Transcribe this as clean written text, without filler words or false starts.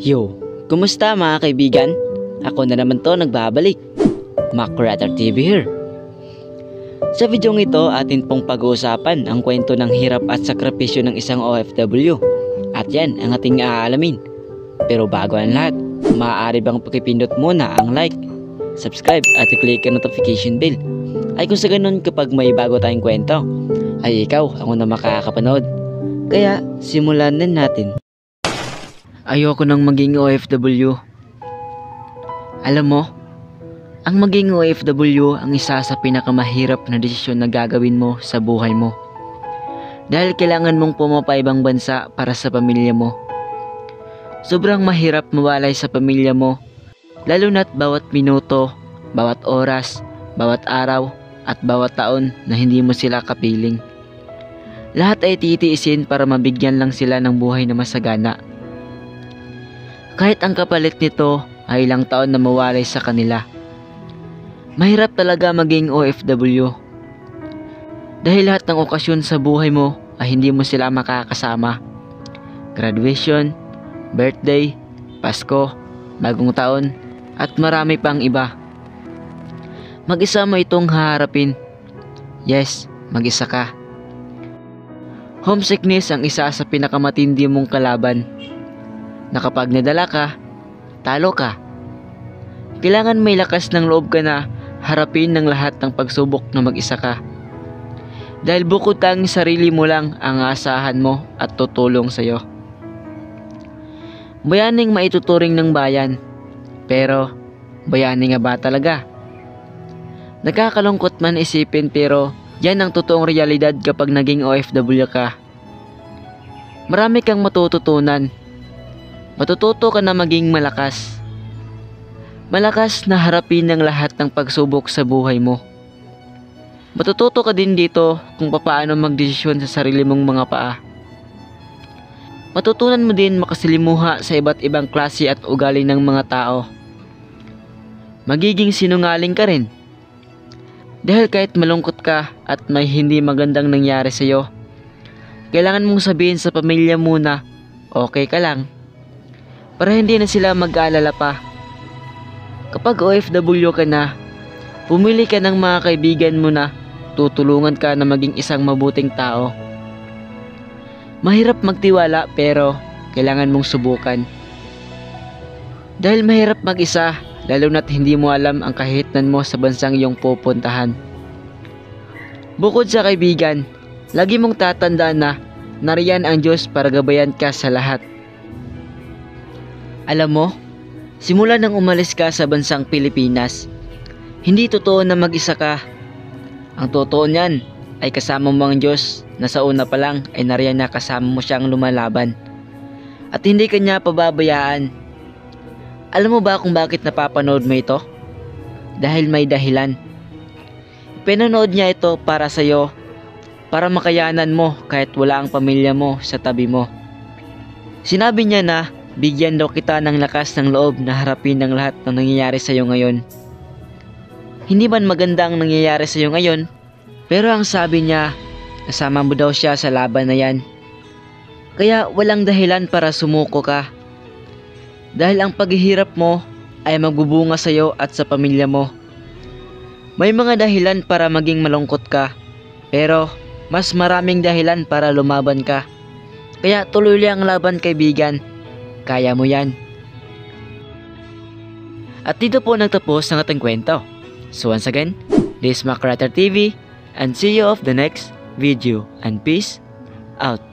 Yo, kumusta mga kaibigan? Ako na naman to nagbabalik. McWriterTV here. Sa video ito, atin pong pag-uusapan ang kwento ng hirap at sakripisyo ng isang OFW. At yan ang ating aalamin. Pero bago ang lahat, maaari bang pakipindot muna ang like, subscribe at i-click ang notification bell. Ay kung sa ganun kapag may bago tayong kwento, ay ikaw ang una makakapanood. Kaya simulan na natin. Ayoko nang maging OFW. Alam mo, ang maging OFW ang isa sa pinakamahirap na desisyon na gagawin mo sa buhay mo. Dahil kailangan mong pumapaibang bansa para sa pamilya mo. Sobrang mahirap mawalay sa pamilya mo, lalo na't bawat minuto, bawat oras, bawat araw, at bawat taon na hindi mo sila kapiling. Lahat ay titiisin para mabigyan lang sila ng buhay na masagana. Kahit ang kapalit nito ay ilang taon na mawalay sa kanila. Mahirap talaga maging OFW. Dahil lahat ng okasyon sa buhay mo ay hindi mo sila makakasama. Graduation, birthday, Pasko, Bagong Taon, at marami pang iba. Mag-isa mo itong haharapin. Yes, mag-isa ka. Homesickness ang isa sa pinakamatindi mong kalaban. Na kapag nadala ka, talo ka. Kailangan may lakas ng loob ka na harapin ng lahat ng pagsubok na mag-isa ka. Dahil bukod ang sarili mo lang ang aasahan mo at tutulong sa'yo. Bayaning maituturing ng bayan, pero bayani nga ba talaga? Nakakalungkot man isipin pero yan ang totoong realidad kapag naging OFW ka. Marami kang matututunan. Matututo ka na maging malakas. Malakas na harapin ng lahat ng pagsubok sa buhay mo. Matututo ka din dito kung paano magdesisyon sa sarili mong mga paa. Matutunan mo din makasalimuha sa iba't ibang klase at ugali ng mga tao. Magiging sinungaling ka rin. Dahil kahit malungkot ka at may hindi magandang nangyari sa iyo, kailangan mong sabihin sa pamilya mo na okay ka lang. Para hindi na sila mag-aalala pa. Kapag OFW ka na, pumili ka ng mga kaibigan mo na tutulungan ka na maging isang mabuting tao. Mahirap magtiwala pero kailangan mong subukan. Dahil mahirap mag-isa, lalo na't hindi mo alam ang kahitnan mo sa bansang iyong pupuntahan. Bukod sa kaibigan, lagi mong tatandaan na nariyan ang Diyos para gabayan ka sa lahat. Alam mo, simula nang umalis ka sa bansang Pilipinas, hindi totoo na mag-isa ka. Ang totoo niyan ay kasama mo ang Diyos na sa una pa lang ay nariyan na kasama mo siyang lumalaban. At hindi ka niya pababayaan. Alam mo ba kung bakit napapanood mo ito? Dahil may dahilan. Pinanood niya ito para sa iyo, para makayanan mo kahit wala ang pamilya mo sa tabi mo. Sinabi niya na, bigyan daw kita ng lakas ng loob na harapin ang lahat ng nangyayari sa iyo ngayon. Hindi man maganda ang nangyayari sa iyo ngayon, pero ang sabi niya, kasama mo daw siya sa laban na yan. Kaya walang dahilan para sumuko ka. Dahil ang paghihirap mo ay magbubunga sa iyo at sa pamilya mo. May mga dahilan para maging malungkot ka, pero mas maraming dahilan para lumaban ka. Kaya tuloy lang ang laban, kaibigan. Kaya mo yan. At dito po nagtapos ang ating kwento. So once again, this is McWriterTV and see you of the next video and peace out.